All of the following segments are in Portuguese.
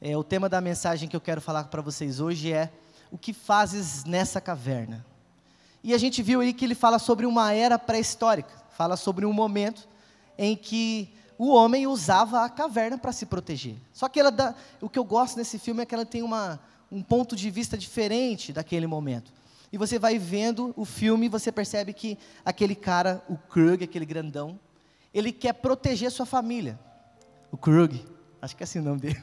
O tema da mensagem que eu quero falar para vocês hoje é: o que fazes nessa caverna? E a gente viu aí que ele fala sobre uma era pré-histórica, fala sobre um momento em que o homem usava a caverna para se proteger. Só que o que eu gosto nesse filme é que ela tem um ponto de vista diferente daquele momento. E você vai vendo o filme e você percebe que aquele cara, o Krug, aquele grandão, ele quer proteger sua família. O Krug, acho que é assim o nome dele.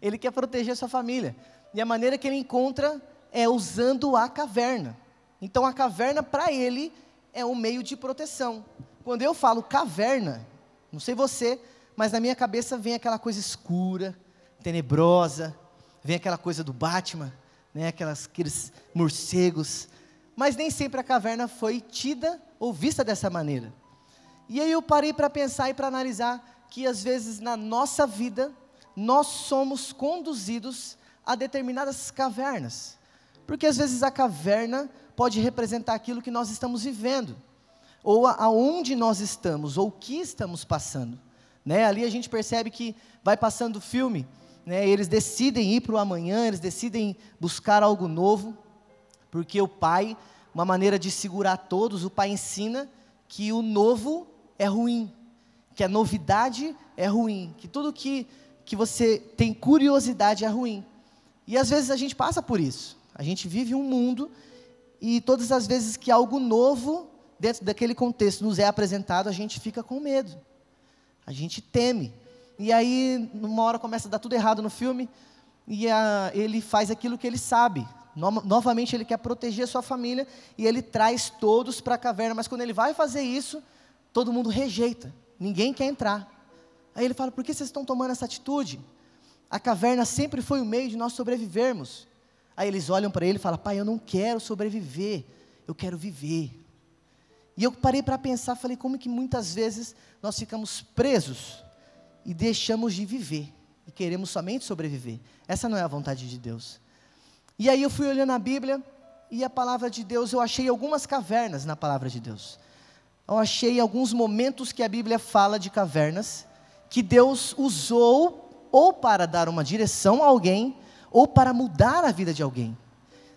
Ele quer proteger sua família. E a maneira que ele encontra é usando a caverna. Então a caverna para ele é um meio de proteção. Quando eu falo caverna, não sei você, mas na minha cabeça vem aquela coisa escura, tenebrosa, vem aquela coisa do Batman, né, aqueles morcegos, mas nem sempre a caverna foi tida ou vista dessa maneira. E aí eu parei para pensar e para analisar que às vezes na nossa vida, nós somos conduzidos a determinadas cavernas, porque às vezes a caverna pode representar aquilo que nós estamos vivendo, ou aonde nós estamos, ou o que estamos passando, né? Ali a gente percebe que vai passando o filme, né? Eles decidem ir para o amanhã, eles decidem buscar algo novo, porque o pai, uma maneira de segurar todos, o pai ensina que o novo é ruim, que a novidade é ruim, que tudo que você tem curiosidade é ruim. E às vezes a gente passa por isso, a gente vive um mundo, e todas as vezes que algo novo, dentro daquele contexto, nos é apresentado, a gente fica com medo, a gente teme, e aí numa hora começa a dar tudo errado no filme, e ele faz aquilo que ele sabe, novamente ele quer proteger a sua família, e ele traz todos para a caverna, mas quando ele vai fazer isso, todo mundo rejeita, ninguém quer entrar. Aí ele fala: por que vocês estão tomando essa atitude? A caverna sempre foi o meio de nós sobrevivermos. Aí eles olham para ele e falam: pai, eu não quero sobreviver, eu quero viver. E eu parei para pensar, falei: como que muitas vezes nós ficamos presos e deixamos de viver, e queremos somente sobreviver? Essa não é a vontade de Deus. E aí eu fui olhando a Bíblia, e a palavra de Deus, eu achei algumas cavernas na palavra de Deus. Eu achei alguns momentos que a Bíblia fala de cavernas, que Deus usou ou para dar uma direção a alguém, ou para mudar a vida de alguém.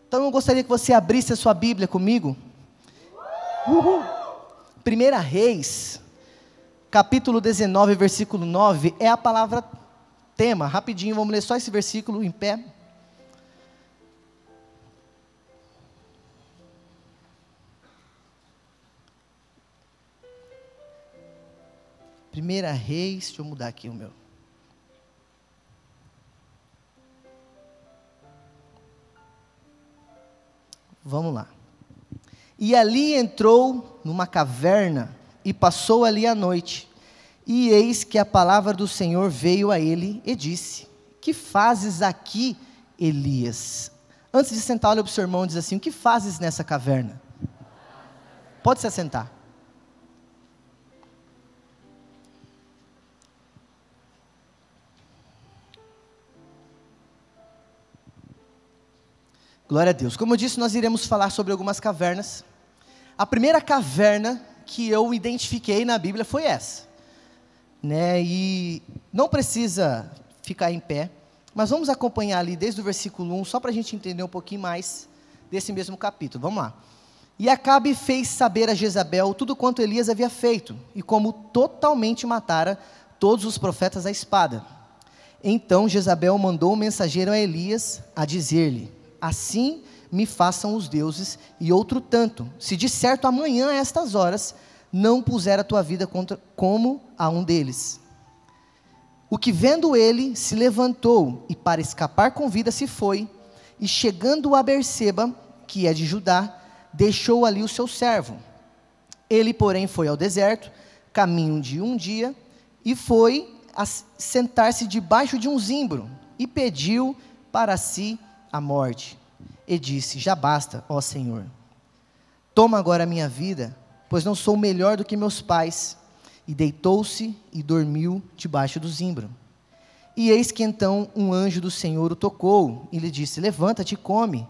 Então eu gostaria que você abrisse a sua Bíblia comigo. Uhul. 1 Reis, capítulo 19, versículo 9, é a palavra tema. Rapidinho, vamos ler só esse versículo em pé. Primeira Reis, deixa eu mudar aqui o meu. Vamos lá. E ali entrou numa caverna e passou ali a noite. E eis que a palavra do Senhor veio a ele e disse: que fazes aqui, Elias? Antes de sentar, olha para o seu irmão e diz assim: o que fazes nessa caverna? Pode se assentar. Glória a Deus. Como eu disse, nós iremos falar sobre algumas cavernas. A primeira caverna que eu identifiquei na Bíblia foi essa, né? E não precisa ficar em pé, mas vamos acompanhar ali desde o versículo 1, só para a gente entender um pouquinho mais desse mesmo capítulo. Vamos lá. E Acabe fez saber a Jezabel tudo quanto Elias havia feito, e como totalmente matara todos os profetas à espada. Então Jezabel mandou um mensageiro a Elias a dizer-lhe: assim me façam os deuses, e outro tanto, se de certo amanhã a estas horas, não puser a tua vida como a um deles. O que vendo ele, se levantou, e para escapar com vida se foi, e chegando a Berseba, que é de Judá, deixou ali o seu servo. Ele, porém, foi ao deserto, caminho de um dia, e foi a sentar-se debaixo de um zimbro, e pediu para si a morte, e disse: já basta, ó Senhor, toma agora a minha vida, pois não sou melhor do que meus pais. E deitou-se e dormiu debaixo do zimbro. E eis que então um anjo do Senhor o tocou, e lhe disse: levanta-te e come.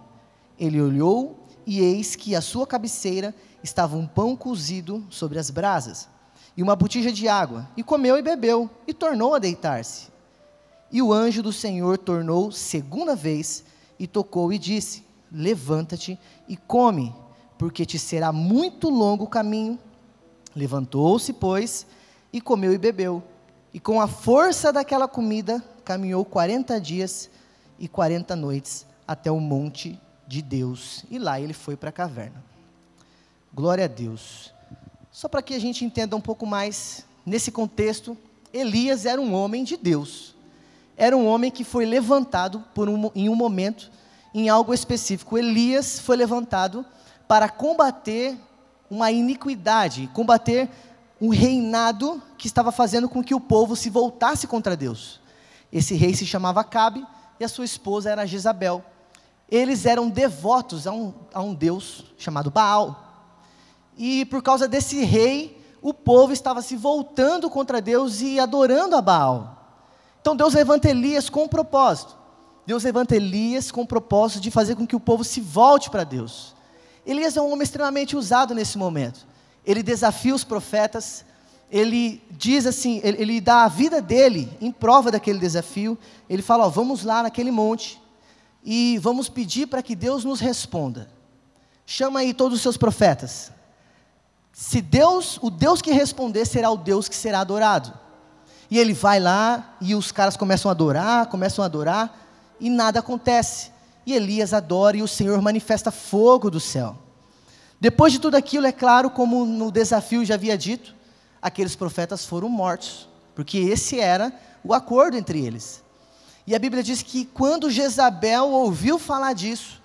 Ele olhou, e eis que à sua cabeceira estava um pão cozido sobre as brasas, e uma botija de água, e comeu e bebeu, e tornou a deitar-se. E o anjo do Senhor tornou segunda vez e tocou e disse: levanta-te e come, porque te será muito longo o caminho. Levantou-se, pois, e comeu e bebeu, e com a força daquela comida caminhou 40 dias e 40 noites até o monte de Deus, e lá ele foi para a caverna. Glória a Deus. Só para que a gente entenda um pouco mais, nesse contexto, Elias era um homem de Deus, era um homem que foi levantado em um momento, em algo específico. Elias foi levantado para combater uma iniquidade, combater um reinado que estava fazendo com que o povo se voltasse contra Deus. Esse rei se chamava Acabe e a sua esposa era Jezabel. Eles eram devotos a um Deus chamado Baal. E por causa desse rei, o povo estava se voltando contra Deus e adorando a Baal. Então Deus levanta Elias com um propósito. Deus levanta Elias com o propósito de fazer com que o povo se volte para Deus. Elias é um homem extremamente usado nesse momento. Ele desafia os profetas, ele diz assim, ele dá a vida dele em prova daquele desafio. Ele fala: ó, vamos lá naquele monte e vamos pedir para que Deus nos responda. Chama aí todos os seus profetas. Se Deus, o Deus que responder será o Deus que será adorado. E ele vai lá e os caras começam a adorar e nada acontece. E Elias adora e o Senhor manifesta fogo do céu. Depois de tudo aquilo, é claro, como no desafio já havia dito, aqueles profetas foram mortos, porque esse era o acordo entre eles. E a Bíblia diz que quando Jezabel ouviu falar disso,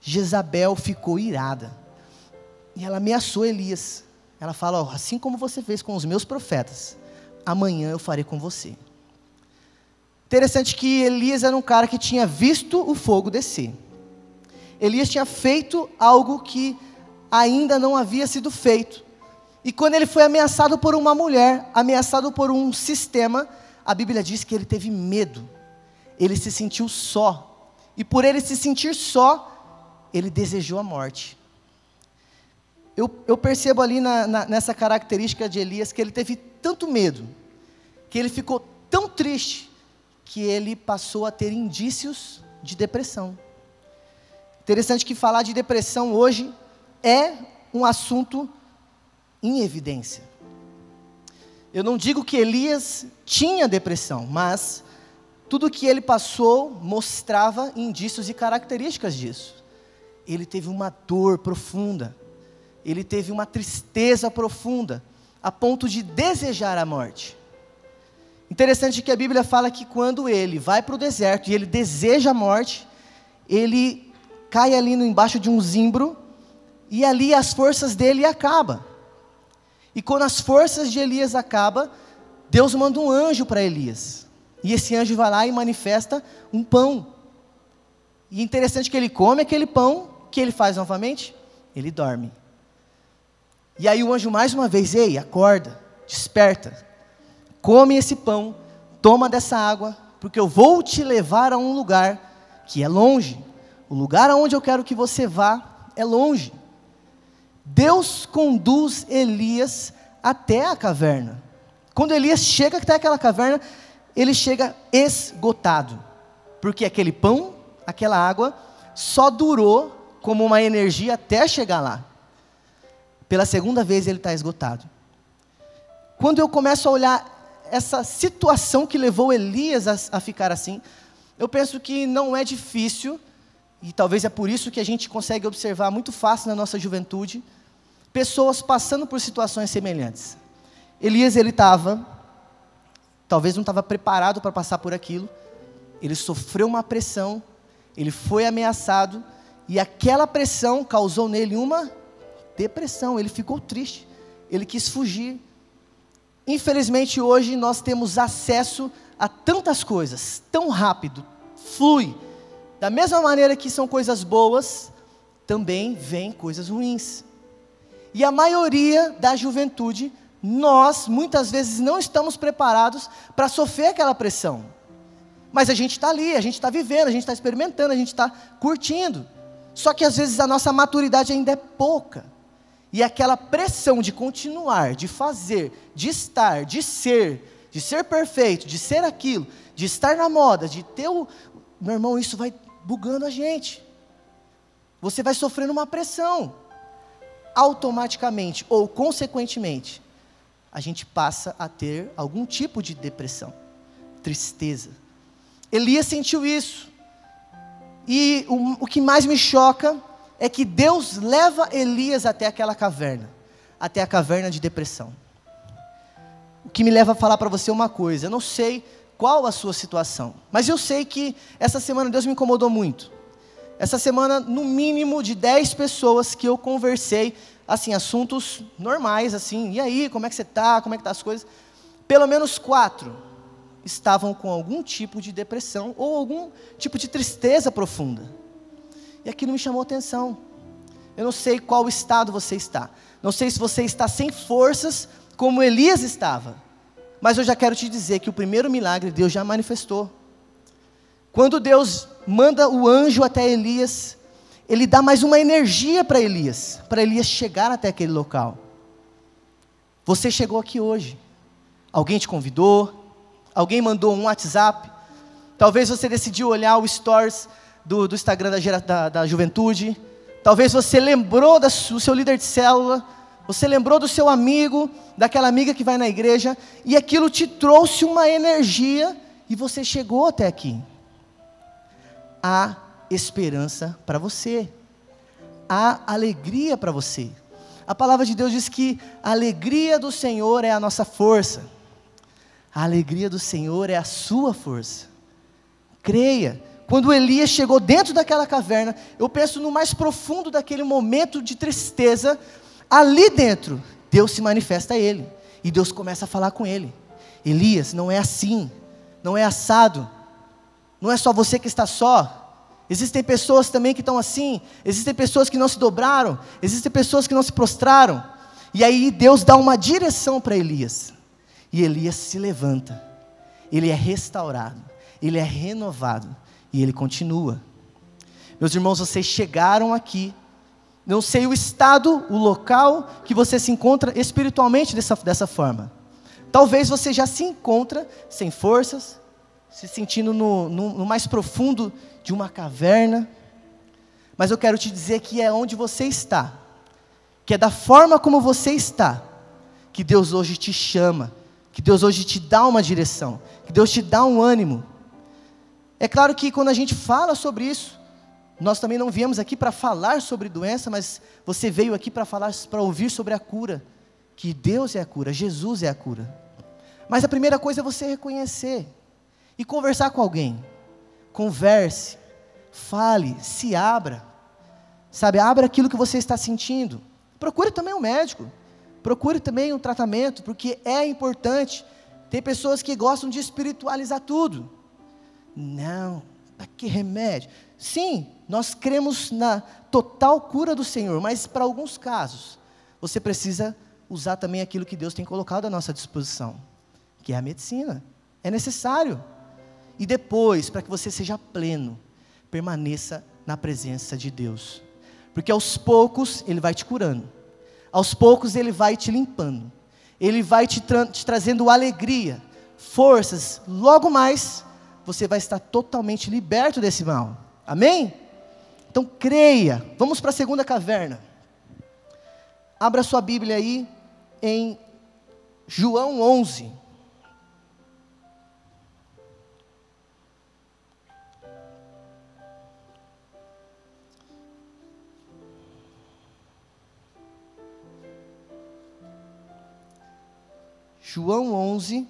Jezabel ficou irada, e ela ameaçou Elias. Ela fala: ó, assim como você fez com os meus profetas, amanhã eu farei com você. Interessante que Elias era um cara que tinha visto o fogo descer. Elias tinha feito algo que ainda não havia sido feito. E quando ele foi ameaçado por uma mulher, ameaçado por um sistema, a Bíblia diz que ele teve medo. Ele se sentiu só. E por ele se sentir só, ele desejou a morte. Eu percebo ali nessa característica de Elias que ele teve tanto medo, que ele ficou tão triste, que ele passou a ter indícios de depressão. Interessante que falar de depressão hoje é um assunto em evidência. Eu não digo que Elias tinha depressão, mas tudo que ele passou mostrava indícios e características disso. Ele teve uma dor profunda, ele teve uma tristeza profunda, a ponto de desejar a morte. Interessante que a Bíblia fala que quando ele vai para o deserto e ele deseja a morte, ele cai ali embaixo de um zimbro e ali as forças dele acabam. E quando as forças de Elias acabam, Deus manda um anjo para Elias. E esse anjo vai lá e manifesta um pão. E interessante que ele come aquele pão, o que ele faz novamente? Ele dorme. E aí o anjo mais uma vez: ei, acorda, desperta. Come esse pão, toma dessa água, porque eu vou te levar a um lugar que é longe. O lugar aonde eu quero que você vá é longe. Deus conduz Elias até a caverna. Quando Elias chega até aquela caverna, ele chega esgotado, porque aquele pão, aquela água, só durou como uma energia até chegar lá. Pela segunda vez ele está esgotado. Quando eu começo a olhar essa situação que levou Elias a ficar assim, eu penso que não é difícil, e talvez é por isso que a gente consegue observar muito fácil na nossa juventude, pessoas passando por situações semelhantes. Elias, ele talvez não estava preparado para passar por aquilo, ele sofreu uma pressão, ele foi ameaçado, e aquela pressão causou nele uma depressão, ele ficou triste, ele quis fugir. Infelizmente hoje nós temos acesso a tantas coisas, tão rápido, flui. Da mesma maneira que são coisas boas, também vêm coisas ruins. E a maioria da juventude, nós muitas vezes não estamos preparados para sofrer aquela pressão. Mas a gente está ali, a gente está vivendo, a gente está experimentando, a gente está curtindo. Só que às vezes a nossa maturidade ainda é pouca. E aquela pressão de continuar, de fazer, de estar, de ser, de ser perfeito, de ser aquilo, de estar na moda, de ter o... Meu irmão, isso vai bugando a gente. Você vai sofrendo uma pressão. Automaticamente ou consequentemente, a gente passa a ter algum tipo de depressão, tristeza. Elias sentiu isso. E o que mais me choca é que Deus leva Elias até aquela caverna, até a caverna de depressão. O que me leva a falar para você uma coisa: eu não sei qual a sua situação, mas eu sei que essa semana Deus me incomodou muito. Essa semana, no mínimo de 10 pessoas que eu conversei, assim, assuntos normais, assim, e aí, como é que você está, como é que tá as coisas, pelo menos 4 estavam com algum tipo de depressão, ou algum tipo de tristeza profunda, e aquilo me chamou atenção. Eu não sei qual estado você está, não sei se você está sem forças, como Elias estava, mas eu já quero te dizer que o primeiro milagre Deus já manifestou. Quando Deus manda o anjo até Elias, ele dá mais uma energia para Elias chegar até aquele local. Você chegou aqui hoje, alguém te convidou, alguém mandou um WhatsApp, talvez você decidiu olhar o stories do Instagram da Juventude, talvez você lembrou do seu líder de célula, você lembrou do seu amigo, daquela amiga que vai na igreja, e aquilo te trouxe uma energia, e você chegou até aqui. Há esperança para você, há alegria para você. A palavra de Deus diz que a alegria do Senhor é a nossa força, a alegria do Senhor é a sua força. Creia. Quando Elias chegou dentro daquela caverna, eu penso no mais profundo daquele momento de tristeza, ali dentro, Deus se manifesta a ele, e Deus começa a falar com ele: Elias, não é assim, não é assado, não é só você que está só, existem pessoas também que estão assim, existem pessoas que não se dobraram, existem pessoas que não se prostraram. E aí Deus dá uma direção para Elias, e Elias se levanta, ele é restaurado, ele é renovado, e ele continua. Meus irmãos, vocês chegaram aqui, não sei o estado, o local que você se encontra espiritualmente dessa forma. Talvez você já se encontra sem forças, se sentindo no mais profundo de uma caverna, mas eu quero te dizer que é onde você está, que é da forma como você está, que Deus hoje te chama, que Deus hoje te dá uma direção, que Deus te dá um ânimo. É claro que quando a gente fala sobre isso, nós também não viemos aqui para falar sobre doença, mas você veio aqui para falar, para ouvir sobre a cura, que Deus é a cura, Jesus é a cura. Mas a primeira coisa é você reconhecer, e conversar com alguém, converse, fale, se abra, sabe, abra aquilo que você está sentindo, procure também um médico, procure também um tratamento, porque é importante. Tem pessoas que gostam de espiritualizar tudo. Não, para que remédio? Sim, nós cremos na total cura do Senhor, mas para alguns casos, você precisa usar também aquilo que Deus tem colocado à nossa disposição, que é a medicina, é necessário. E depois, para que você seja pleno, permaneça na presença de Deus, porque aos poucos Ele vai te curando, aos poucos Ele vai te limpando, Ele vai te trazendo alegria, forças. Logo mais, você vai estar totalmente liberto desse mal, amém? Então creia. Vamos para a segunda caverna. Abra sua Bíblia aí, em João 11, João 11,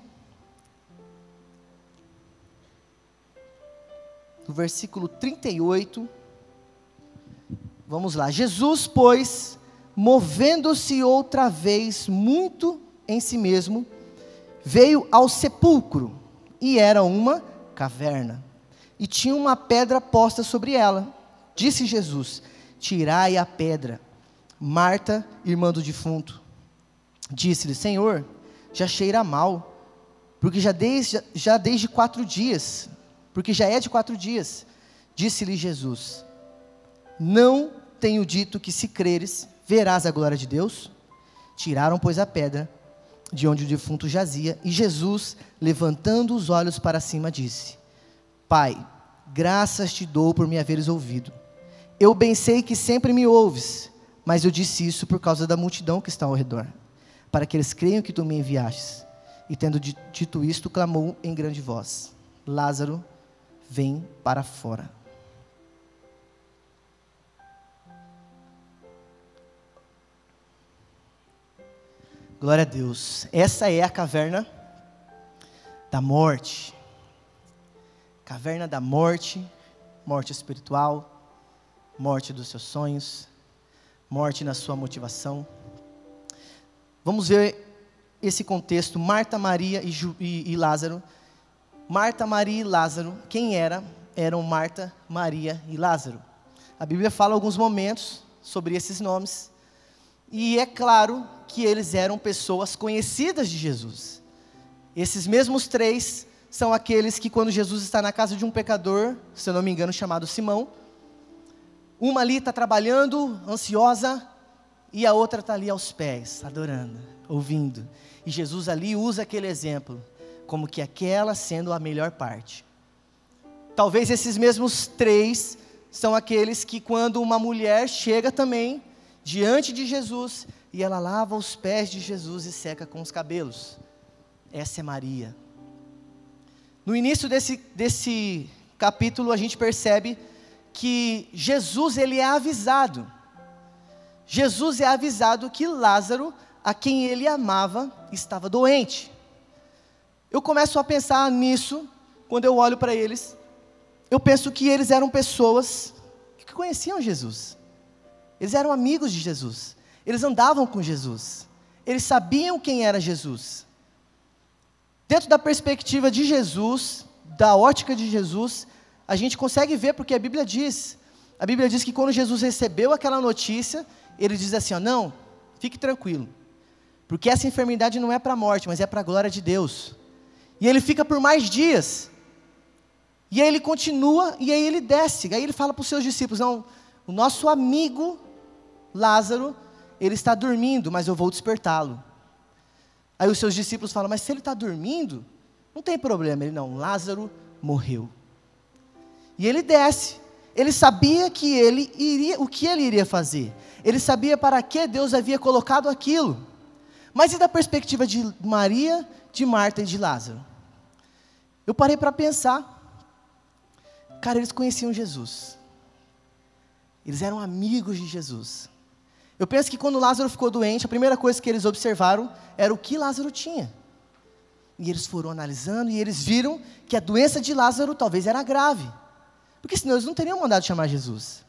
no versículo 38, vamos lá. Jesus, pois, movendo-se outra vez muito em si mesmo, veio ao sepulcro, e era uma caverna, e tinha uma pedra posta sobre ela. Disse Jesus: tirai a pedra. Marta, irmã do defunto, disse-lhe: Senhor, já cheira mal, porque já desde 4 dias, porque já é de 4 dias. Disse-lhe Jesus: não tenho dito que, se creres, verás a glória de Deus? Tiraram, pois, a pedra. de onde o defunto jazia, e Jesus, levantando os olhos para cima, disse: Pai, graças te dou por me haveres ouvido. Eu bem sei que sempre me ouves, mas eu disse isso por causa da multidão que está ao redor, para que eles creiam que tu me enviastes. E tendo dito isto, clamou em grande voz: Lázaro, vem para fora. Glória a Deus. Essa é a caverna da morte. Caverna da morte, morte espiritual, morte dos seus sonhos, morte na sua motivação. Vamos ver esse contexto, Marta, Maria e Lázaro. Marta, Maria e Lázaro, quem eram Marta, Maria e Lázaro. A Bíblia fala alguns momentos sobre esses nomes, e é claro que eles eram pessoas conhecidas de Jesus. Esses mesmos três são aqueles que, quando Jesus está na casa de um pecador, se eu não me engano chamado Simão, uma ali está trabalhando, ansiosa, e a outra está ali aos pés, adorando, ouvindo. E Jesus ali usa aquele exemplo, como que aquela sendo a melhor parte. Talvez esses mesmos três são aqueles que, quando uma mulher chega também diante de Jesus, e ela lava os pés de Jesus e seca com os cabelos. Essa é Maria. No início desse capítulo, a gente percebe que Jesus, ele é avisado. Jesus é avisado que Lázaro, a quem ele amava, estava doente. Eu começo a pensar nisso, quando eu olho para eles, eu penso que eles eram pessoas que conheciam Jesus, eles eram amigos de Jesus, eles andavam com Jesus, eles sabiam quem era Jesus. Dentro da perspectiva de Jesus, da ótica de Jesus, a gente consegue ver, porque a Bíblia diz que quando Jesus recebeu aquela notícia, ele diz assim, ó, não, fique tranquilo, porque essa enfermidade não é para a morte, mas é para a glória de Deus. E ele fica por mais dias, e aí ele continua, e aí ele desce, e aí ele fala para os seus discípulos, não, o nosso amigo Lázaro, ele está dormindo, mas eu vou despertá-lo. Aí os seus discípulos falam, mas se ele está dormindo, não tem problema. Ele, não, Lázaro morreu. E ele desce, ele sabia que o que ele iria fazer, ele sabia para que Deus havia colocado aquilo. Mas e da perspectiva de Maria, de Marta e de Lázaro? Eu parei para pensar, cara, eles conheciam Jesus, eles eram amigos de Jesus. Eu penso que quando Lázaro ficou doente, a primeira coisa que eles observaram era o que Lázaro tinha, e eles foram analisando, e eles viram que a doença de Lázaro talvez era grave, porque senão eles não teriam mandado chamar Jesus.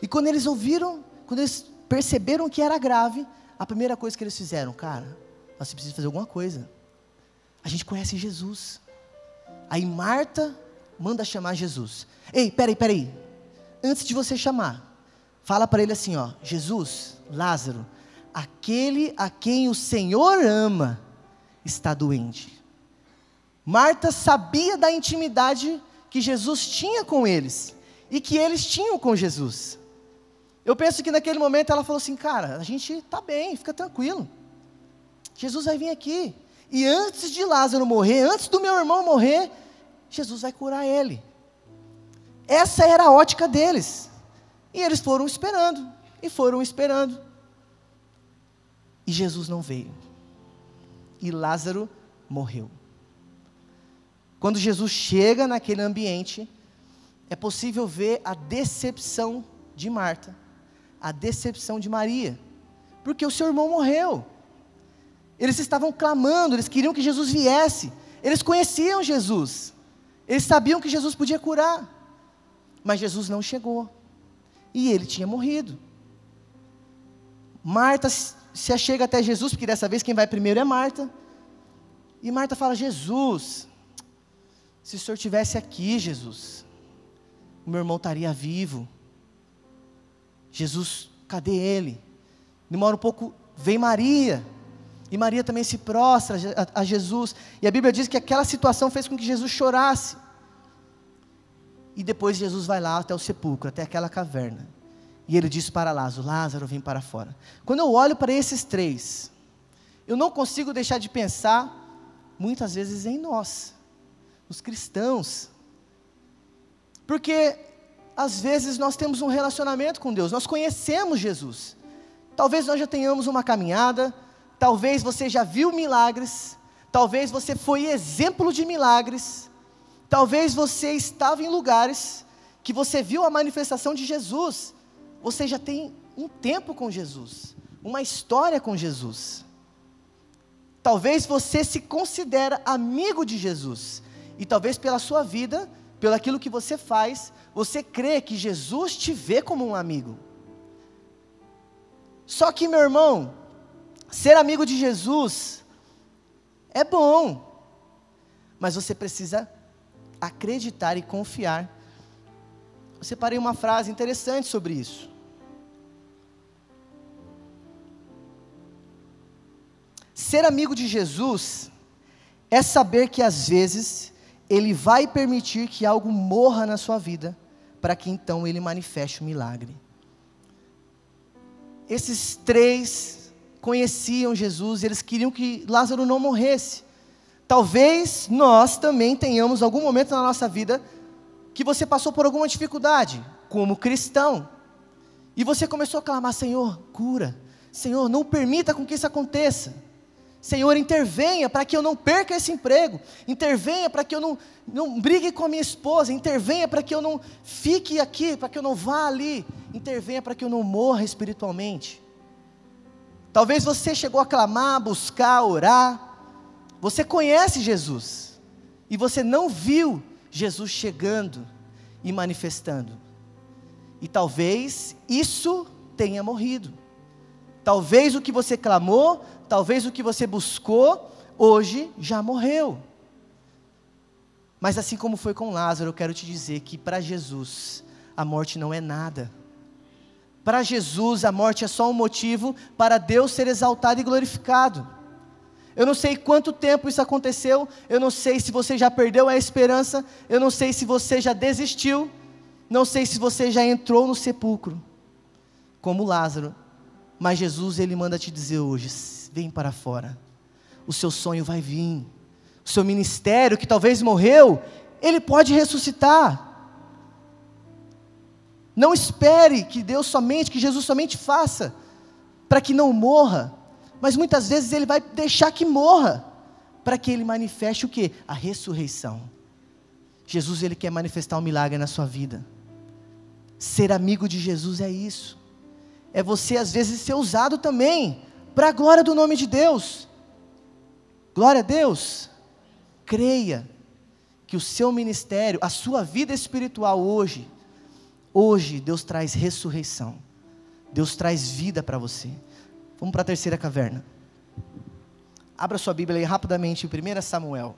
E quando eles ouviram, quando eles perceberam que era grave, a primeira coisa que eles fizeram, cara, nós precisamos fazer alguma coisa, a gente conhece Jesus. Aí Marta manda chamar Jesus. Ei, peraí, antes de você chamar, fala para ele assim, ó, Jesus, Lázaro, aquele a quem o Senhor ama, está doente. Marta sabia da intimidade que Jesus tinha com eles, e que eles tinham com Jesus. Eu penso que naquele momento ela falou assim, cara, a gente está bem, fica tranquilo, Jesus vai vir aqui, e antes de Lázaro morrer, antes do meu irmão morrer, Jesus vai curar ele. Essa era a ótica deles, e eles foram esperando, e Jesus não veio, e Lázaro morreu. Quando Jesus chega naquele ambiente, é possível ver a decepção de Marta, a decepção de Maria, porque o seu irmão morreu. Eles estavam clamando, eles queriam que Jesus viesse, eles conheciam Jesus, eles sabiam que Jesus podia curar, mas Jesus não chegou, e ele tinha morrido. Marta se achega até Jesus, porque dessa vez quem vai primeiro é Marta, e Marta fala, Jesus, se o Senhor estivesse aqui, Jesus, o meu irmão estaria vivo. Jesus, cadê ele? Demora um pouco, vem Maria, e Maria também se prostra a Jesus, e a Bíblia diz que aquela situação fez com que Jesus chorasse. E depois Jesus vai lá até o sepulcro, até aquela caverna, e ele diz para Lázaro, Lázaro, vem para fora. Quando eu olho para esses três, eu não consigo deixar de pensar muitas vezes em nós, os cristãos, porque às vezes nós temos um relacionamento com Deus, nós conhecemos Jesus, talvez nós já tenhamos uma caminhada, talvez você já viu milagres, talvez você foi exemplo de milagres, talvez você estava em lugares que você viu a manifestação de Jesus, você já tem um tempo com Jesus, uma história com Jesus, talvez você se considera amigo de Jesus, e talvez pela sua vida, pelo aquilo que você faz, você crê que Jesus te vê como um amigo. Só que, meu irmão, ser amigo de Jesus é bom, mas você precisa acreditar e confiar. Eu separei uma frase interessante sobre isso. Ser amigo de Jesus é saber que às vezes Ele vai permitir que algo morra na sua vida, para que então Ele manifeste o milagre. Esses três conheciam Jesus, eles queriam que Lázaro não morresse. Talvez nós também tenhamos algum momento na nossa vida que você passou por alguma dificuldade, como cristão, e você começou a clamar: Senhor, cura, Senhor, não permita com que isso aconteça. Senhor, intervenha para que eu não perca esse emprego, intervenha para que eu não brigue com a minha esposa, intervenha para que eu não fique aqui, para que eu não vá ali, intervenha para que eu não morra espiritualmente. Talvez você chegou a clamar, buscar, orar, você conhece Jesus, e você não viu Jesus chegando e manifestando, e talvez isso tenha morrido. Talvez o que você clamou, talvez o que você buscou, hoje já morreu. Mas assim como foi com Lázaro, eu quero te dizer que para Jesus, a morte não é nada. Para Jesus, a morte é só um motivo para Deus ser exaltado e glorificado. Eu não sei quanto tempo isso aconteceu, eu não sei se você já perdeu a esperança, eu não sei se você já desistiu, não sei se você já entrou no sepulcro, como Lázaro. Mas Jesus, Ele manda te dizer hoje: vem para fora, o seu sonho vai vir, o seu ministério que talvez morreu, Ele pode ressuscitar. Não espere que Deus somente, que Jesus somente faça, para que não morra, mas muitas vezes Ele vai deixar que morra, para que Ele manifeste o quê? A ressurreição. Jesus, Ele quer manifestar um milagre na sua vida. Ser amigo de Jesus é isso. É você às vezes ser usado também, para a glória do nome de Deus. Glória a Deus. Creia que o seu ministério, a sua vida espiritual hoje, Deus traz ressurreição, Deus traz vida para você. Vamos para a terceira caverna. Abra sua Bíblia aí rapidamente, em 1 Samuel.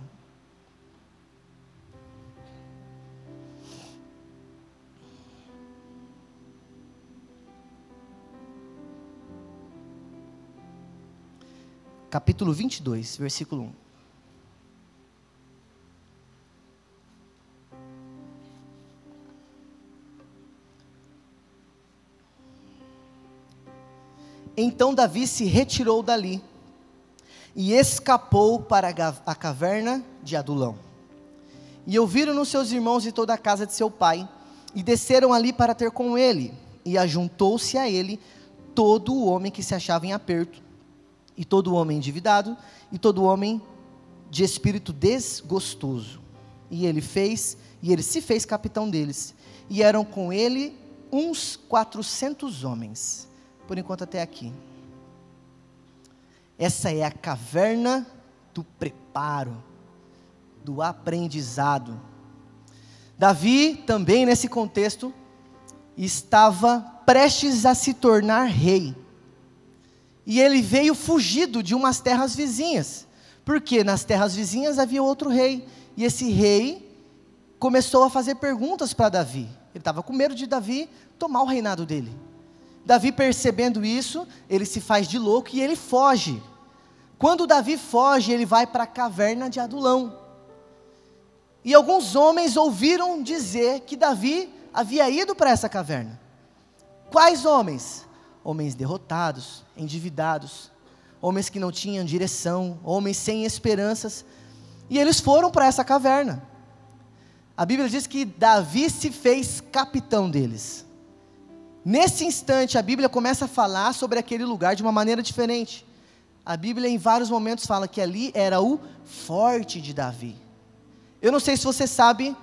22, versículo 1. Então Davi se retirou dali e escapou para a caverna de Adulão. E ouviram-no seus irmãos e toda a casa de seu pai, e desceram ali para ter com ele, e ajuntou-se a ele todo o homem que se achava em aperto, e todo homem endividado, e todo homem de espírito desgostoso, e ele se fez capitão deles, e eram com ele uns 400 homens, por enquanto até aqui. Essa é a caverna do preparo, do aprendizado. Davi também nesse contexto, estava prestes a se tornar rei, e ele veio fugido de umas terras vizinhas, porque nas terras vizinhas havia outro rei, e esse rei começou a fazer perguntas para Davi. Ele estava com medo de Davi tomar o reinado dele. Davi, percebendo isso, ele se faz de louco e ele foge. Quando Davi foge, ele vai para a caverna de Adulão, e alguns homens ouviram dizer que Davi havia ido para essa caverna. Quais homens? Homens derrotados, endividados, homens que não tinham direção, homens sem esperanças, e eles foram para essa caverna. A Bíblia diz que Davi se fez capitão deles. Nesse instante a Bíblia começa a falar sobre aquele lugar de uma maneira diferente. A Bíblia em vários momentos fala que ali era o forte de Davi. Eu não sei se você sabe,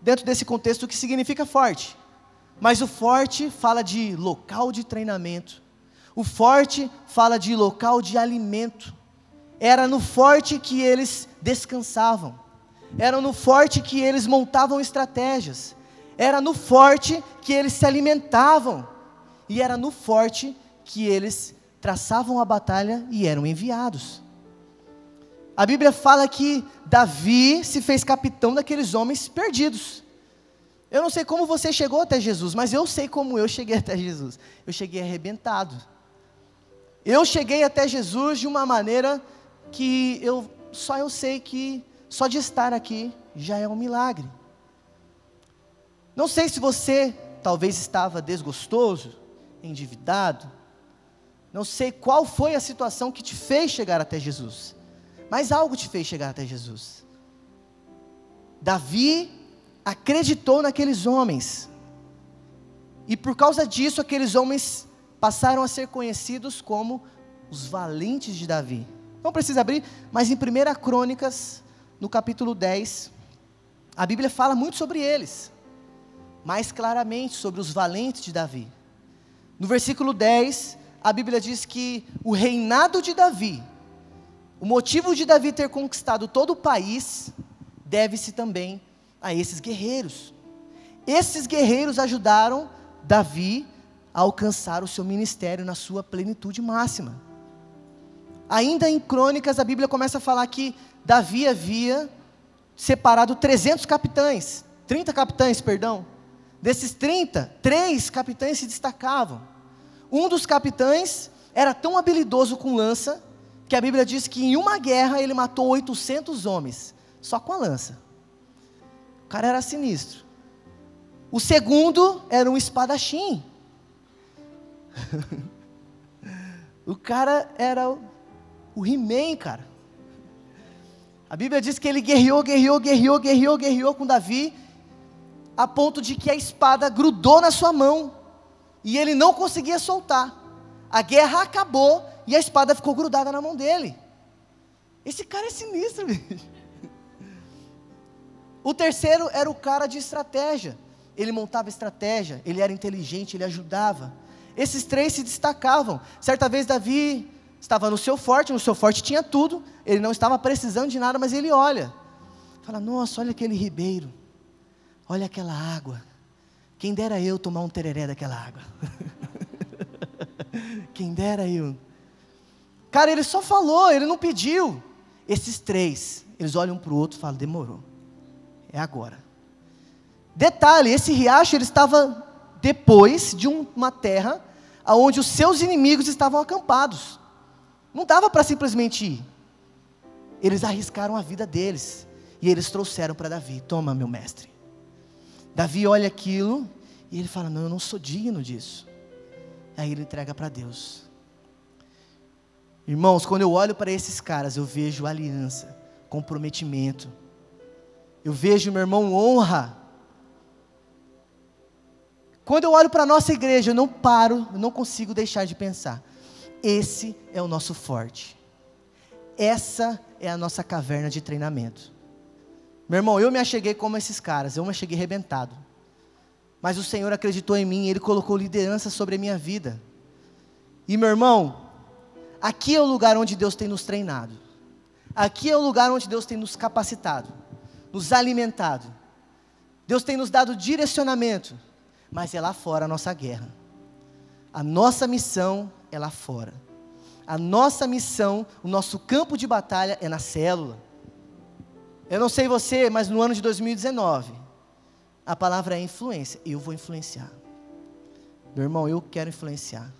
dentro desse contexto, o que significa forte. Mas o forte fala de local de treinamento. O forte fala de local de alimento. Era no forte que eles descansavam. Era no forte que eles montavam estratégias. Era no forte que eles se alimentavam. E era no forte que eles traçavam a batalha e eram enviados. A Bíblia fala que Davi se fez capitão daqueles homens perdidos. Eu não sei como você chegou até Jesus, mas eu sei como eu cheguei até Jesus. Eu cheguei arrebentado. Eu cheguei até Jesus de uma maneira que eu sei que só de estar aqui já é um milagre. Não sei se você talvez estava desgostoso, endividado. Não sei qual foi a situação que te fez chegar até Jesus, mas algo te fez chegar até Jesus. Davi acreditou naqueles homens, e por causa disso aqueles homens passaram a ser conhecidos como os valentes de Davi. Não precisa abrir, mas em 1 Crônicas, no capítulo 10, a Bíblia fala muito sobre eles, mais claramente sobre os valentes de Davi. No versículo 10, a Bíblia diz que o reinado de Davi, o motivo de Davi ter conquistado todo o país, deve-se também a esses guerreiros. Esses guerreiros ajudaram Davi a alcançar o seu ministério na sua plenitude máxima. Ainda em Crônicas, a Bíblia começa a falar que Davi havia separado 30 capitães. Desses 30, 3 capitães se destacavam. Um dos capitães era tão habilidoso com lança, que a Bíblia diz que em uma guerra ele matou 800 homens, só com a lança. O cara era sinistro. O segundo era um espadachim. O cara era o He-Man, cara. A Bíblia diz que ele guerreou com Davi, a ponto de que a espada grudou na sua mão, e ele não conseguia soltar. A guerra acabou e a espada ficou grudada na mão dele. Esse cara é sinistro, bicho. O terceiro era o cara de estratégia. Ele montava estratégia, ele era inteligente, ele ajudava. Esses 3 se destacavam. Certa vez Davi estava no seu forte tinha tudo, ele não estava precisando de nada, mas ele olha. Fala, nossa, olha aquele ribeiro, olha aquela água. Quem dera eu tomar um tereré daquela água. Quem dera eu. Cara, ele só falou, ele não pediu. Esses 3, eles olham um para o outro e falam, demorou. É agora. Detalhe, esse riacho ele estava depois de uma terra onde os seus inimigos estavam acampados. Não dava para simplesmente ir. Eles arriscaram a vida deles. E eles trouxeram para Davi, toma meu mestre. Davi olha aquilo e ele fala, não, eu não sou digno disso. Aí ele entrega para Deus. Irmãos, quando eu olho para esses caras, eu vejo aliança, comprometimento. Eu vejo, meu irmão, honra. Quando eu olho para a nossa igreja, eu não paro, eu não consigo deixar de pensar. Esse é o nosso forte. Essa é a nossa caverna de treinamento. Meu irmão, eu me acheguei como esses caras, eu me acheguei arrebentado. Mas o Senhor acreditou em mim, Ele colocou liderança sobre a minha vida. E meu irmão, aqui é o lugar onde Deus tem nos treinado. Aqui é o lugar onde Deus tem nos capacitado, nos alimentado. Deus tem nos dado direcionamento, mas é lá fora a nossa guerra. A nossa missão é lá fora. A nossa missão, o nosso campo de batalha é na célula. Eu não sei você, mas no ano de 2019, a palavra é influência. Eu vou influenciar. Meu irmão, eu quero influenciar.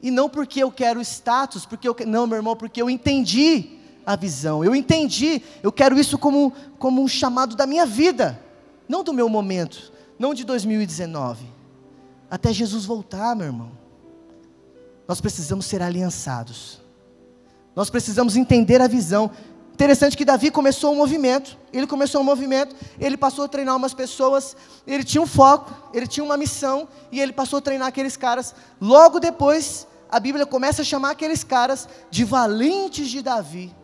E não porque eu quero status, não, meu irmão, porque eu entendi a visão. Eu entendi, eu quero isso como um chamado da minha vida. Não do meu momento, não de 2019. Até Jesus voltar, meu irmão. Nós precisamos ser aliançados. Nós precisamos entender a visão. Interessante que Davi começou um movimento. Ele começou um movimento, ele passou a treinar umas pessoas, ele tinha um foco, ele tinha uma missão, e ele passou a treinar aqueles caras. Logo depois, a Bíblia começa a chamar aqueles caras de valentes de Davi.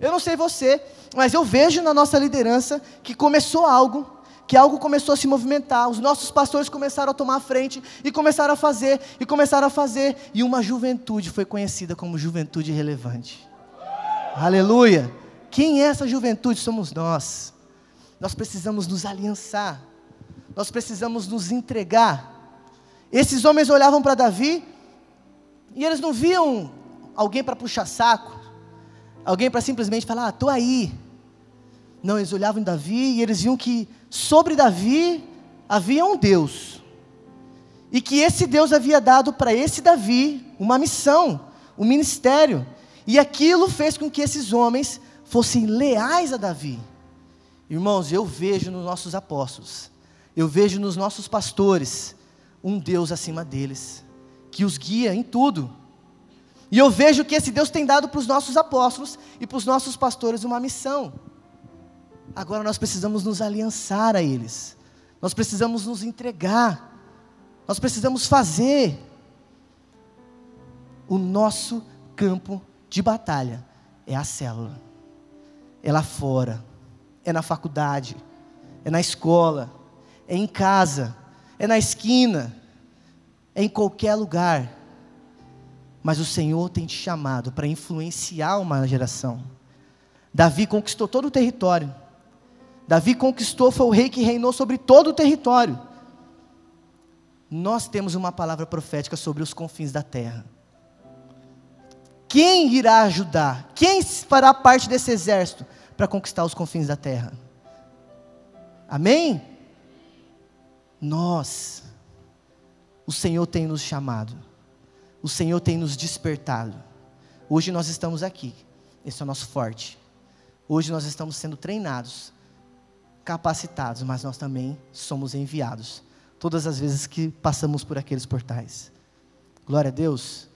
Eu não sei você, mas eu vejo na nossa liderança que começou algo, que algo começou a se movimentar, os nossos pastores começaram a tomar a frente, e começaram a fazer, e começaram a fazer, e uma juventude foi conhecida como Juventude Relevante. Aleluia! Quem é essa juventude? Somos nós. Nós precisamos nos aliançar, nós precisamos nos entregar. Esses homens olhavam para Davi, e eles não viam alguém para puxar saco, alguém para simplesmente falar, estou aí. Não, eles olhavam em Davi e eles viam que sobre Davi havia um Deus. E que esse Deus havia dado para esse Davi uma missão, um ministério. E aquilo fez com que esses homens fossem leais a Davi. Irmãos, eu vejo nos nossos apóstolos, eu vejo nos nossos pastores, um Deus acima deles, que os guia em tudo. E eu vejo que esse Deus tem dado para os nossos apóstolos e para os nossos pastores uma missão. Agora nós precisamos nos aliançar a eles. Nós precisamos nos entregar. Nós precisamos fazer o nosso campo de batalha. É a célula. É lá fora. É na faculdade. É na escola. É em casa. É na esquina. É em qualquer lugar. Mas o Senhor tem te chamado para influenciar uma geração. Davi conquistou todo o território. Davi conquistou, foi o rei que reinou sobre todo o território. Nós temos uma palavra profética sobre os confins da terra. Quem irá ajudar? Quem fará parte desse exército para conquistar os confins da terra? Amém? Nós. O Senhor tem nos chamado. O Senhor tem nos despertado. Hoje nós estamos aqui. Esse é o nosso forte. Hoje nós estamos sendo treinados, capacitados, mas nós também somos enviados. Todas as vezes que passamos por aqueles portais. Glória a Deus.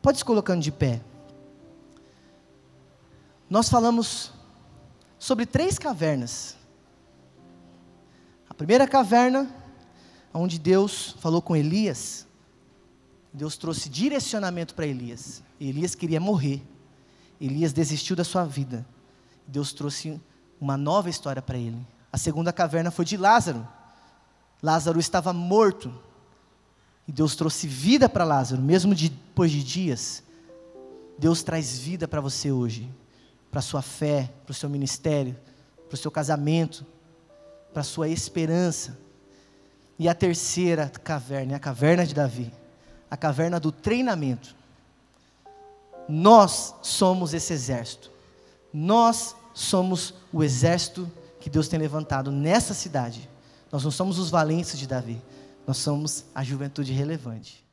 Pode se colocando de pé. Nós falamos sobre 3 cavernas. A primeira caverna, onde Deus falou com Elias. Deus trouxe direcionamento para Elias. Elias queria morrer. Elias desistiu da sua vida. Deus trouxe uma nova história para ele. A segunda caverna foi de Lázaro. Lázaro estava morto. E Deus trouxe vida para Lázaro, mesmo depois de dias. Deus traz vida para você hoje. Para a sua fé, para o seu ministério, para o seu casamento, para a sua esperança. E a terceira caverna é a caverna de Davi. A caverna do treinamento. Nós somos esse exército. Nós somos o exército que Deus tem levantado nessa cidade. Nós não somos os valentes de Davi. Nós somos a juventude relevante.